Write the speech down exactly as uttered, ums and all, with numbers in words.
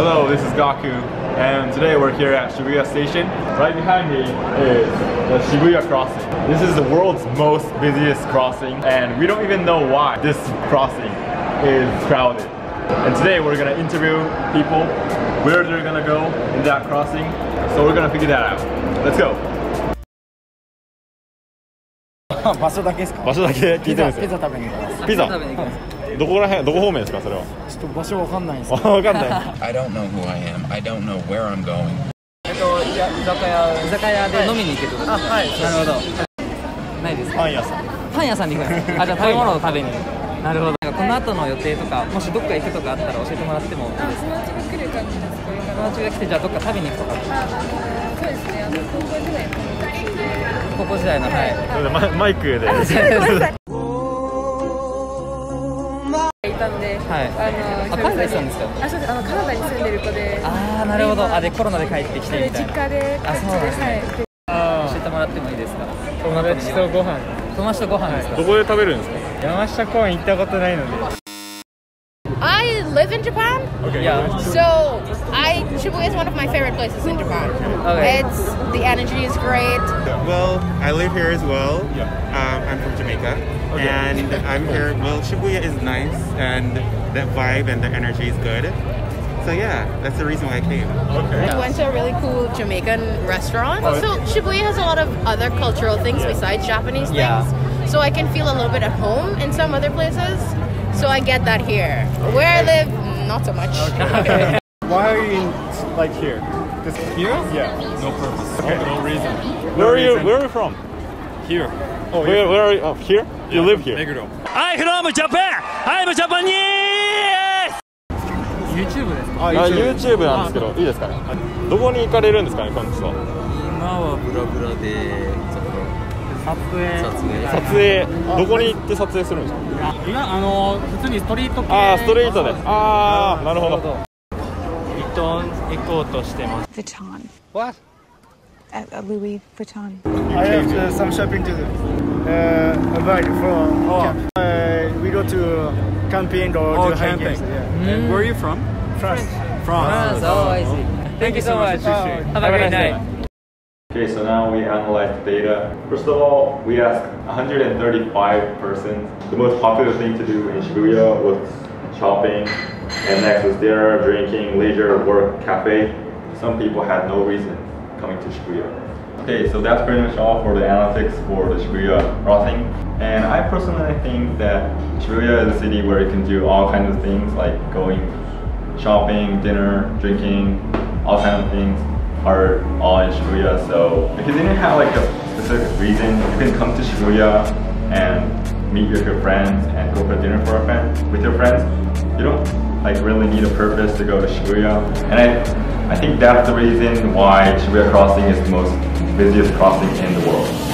Hello, this is Gaku, and today we're here at Shibuya Station. Right behind me is the Shibuya Crossing. This is the world's most busiest crossing, and we don't even know why this crossing is crowded. And today we're gonna interview people, where they're gonna go in that crossing, so we're gonna figure that out. Let's go! 場所だけですか？場所だけ聞いてるんですよ。ピザ食べに行きます。ピザ食べに行きます。どこら辺、どこ方面ですかそれは？ちょっと場所わかんないです。わかんない。I don't know who I am. I don't know where I'm going. えっといや居酒屋居酒屋で飲みに行ける。あはいなるほど。ないです。パン屋さん。パン屋さんに行くんです。あじゃあ食べ物を食べに。なるほど。なんかこの後の予定とかもしどっか行くとかあったら教えてもらっても。あそのうちが来る感じですか？そのうちが来てじゃあどっか食べに行くとか。そうですねあの高校時代の。 高校時代のはいマイクでいたのではいあの海外さんですかあそうですあのカナダに住んでる子でああなるほどあでコロナで帰ってきてみたいな実家であそうですね教えてもらってもいいですか友達とご飯友達とご飯ですかどこで食べるんですか山下公園行ったことないので I live in Japan. Okay. Yeah. So I Shibuya is one of my favorite places in Japan. Okay. It's the energy is great. Well, I live here as well. Yeah. Um, I'm from Jamaica, okay. and I'm here. Well, Shibuya is nice, and the vibe and the energy is good. So yeah, that's the reason why I came. Okay. We went to a really cool Jamaican restaurant. Oh. So Shibuya has a lot of other cultural things yeah. besides Japanese yeah. things. So I can feel a little bit at home in some other places. So I get that here. Where I live, not so much. Okay. Why are you like here? Because here? Yeah. No purpose. Okay. No reason. Where are you? Where are you from? Here. Oh, where? Yeah. Where are you? Oh, here? Yeah. You live here. Beguro. I'm from Japan. I'm Japanese. YouTube ですか？あ、YouTube なんですけど、いいですかね。どこに行かれるんですかね、今日は。今はブラブラで。 撮影撮影どこに行って撮影するんですか今あの普通にストリート系ああストリートでああなるほどヴィトン行こうとしてますヴィトン What? Louis Vuitton I have some shopping to do a bag from camp we go to camping or to hiking Where are you from? France France Oh I see Thank you so much Have a great night Okay, so now we analyze the data. First of all, we asked one hundred thirty-five persons. The most popular thing to do in Shibuya was shopping, and next was dinner, drinking, leisure, work, cafe. Some people had no reason coming to Shibuya. Okay, so that's pretty much all for the analytics for the Shibuya crossing. And I personally think that Shibuya is a city where you can do all kinds of things like going shopping, dinner, drinking, all kinds of things. Are all in Shibuya, so if you didn't have like a specific reason, you can come to Shibuya and meet with your friends and go for dinner for a friend with your friends. You don't like really need a purpose to go to Shibuya, and I I think that's the reason why Shibuya Crossing is the most busiest crossing in the world.